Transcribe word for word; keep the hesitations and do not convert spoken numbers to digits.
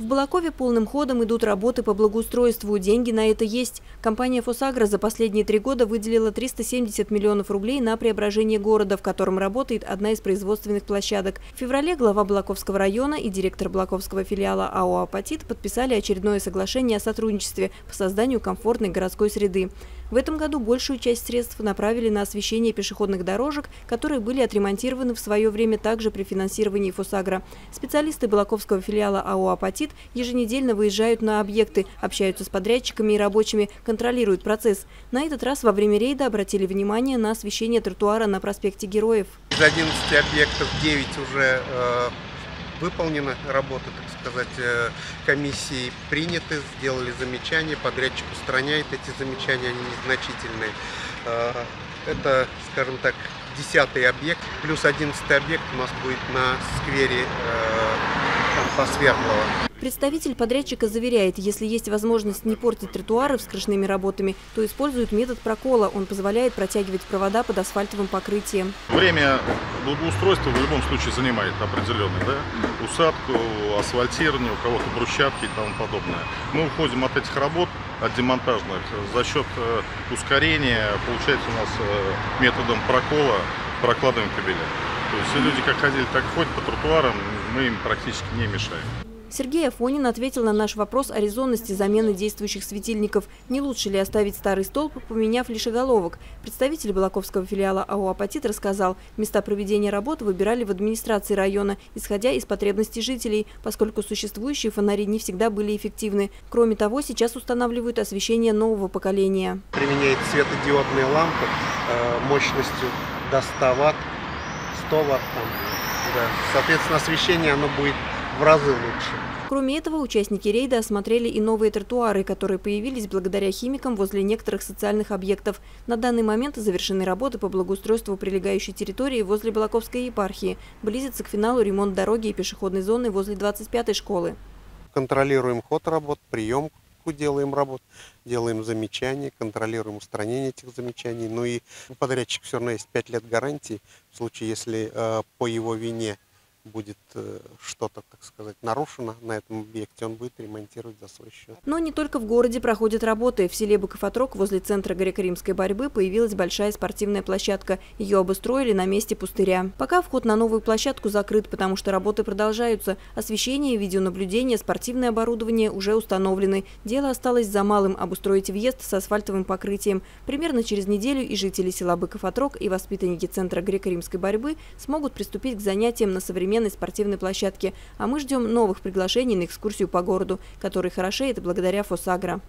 В Балакове полным ходом идут работы по благоустройству. Деньги на это есть. Компания ФосАгро за последние три года выделила триста семьдесят миллионов рублей на преображение города, в котором работает одна из производственных площадок. В феврале глава Балаковского района и директор Балаковского филиала АО «Апатит» подписали очередное соглашение о сотрудничестве по созданию комфортной городской среды. В этом году большую часть средств направили на освещение пешеходных дорожек, которые были отремонтированы в свое время также при финансировании ФосАгро. Специалисты Балаковского филиала АО «Апатит» еженедельно выезжают на объекты, общаются с подрядчиками и рабочими, контролируют процесс. На этот раз во время рейда обратили внимание на освещение тротуара на проспекте Героев. Из одиннадцати объектов девять уже э, выполнена работа, так сказать, э, комиссии приняты, сделали замечания, подрядчик устраняет эти замечания, они незначительные. Э, это, скажем так, десятый объект, плюс одиннадцатый объект у нас будет на сквере э, Посвердлова. Представитель подрядчика заверяет, если есть возможность не портить тротуары вскрышными работами, то используют метод прокола. Он позволяет протягивать провода под асфальтовым покрытием. Время благоустройства в любом случае занимает определенное, да? Усадку, асфальтирование, у кого-то брусчатки и тому подобное. Мы уходим от этих работ, от демонтажных, за счет ускорения, получается у нас методом прокола прокладываем кабеля. То есть люди как ходили, так и ходят по тротуарам, мы им практически не мешаем. Сергей Афонин ответил на наш вопрос о резонности замены действующих светильников. Не лучше ли оставить старый столб, поменяв лишь оголовок? Представитель Балаковского филиала АО «Апатит» рассказал, места проведения работ выбирали в администрации района, исходя из потребностей жителей, поскольку существующие фонари не всегда были эффективны. Кроме того, сейчас устанавливают освещение нового поколения. Применяет светодиодные лампы мощностью до ста ватт, сто ватт. Там, да. Соответственно, освещение оно будет в разы лучше. Кроме этого, участники рейда осмотрели и новые тротуары, которые появились благодаря химикам возле некоторых социальных объектов. На данный момент завершены работы по благоустройству прилегающей территории возле Балаковской епархии. Близится к финалу ремонт дороги и пешеходной зоны возле двадцать пятой школы. Контролируем ход работ, приемку делаем работ, делаем замечания, контролируем устранение этих замечаний. Ну и у подрядчика все равно есть пять лет гарантии, в случае, если э, по его вине будет что-то, так сказать, нарушено на этом объекте, он будет ремонтировать за свой счет. Но не только в городе проходят работы. В селе Быкофатрок возле центра греко-римской борьбы появилась большая спортивная площадка. Ее обустроили на месте пустыря. Пока вход на новую площадку закрыт, потому что работы продолжаются. Освещение, видеонаблюдение, спортивное оборудование уже установлены. Дело осталось за малым – обустроить въезд с асфальтовым покрытием. Примерно через неделю и жители села Быкофатрок, и воспитанники центра греко-римской борьбы смогут приступить к занятиям на современном спортивной площадке, а мы ждем новых приглашений на экскурсию по городу, который хорошеет благодаря ФосАгро.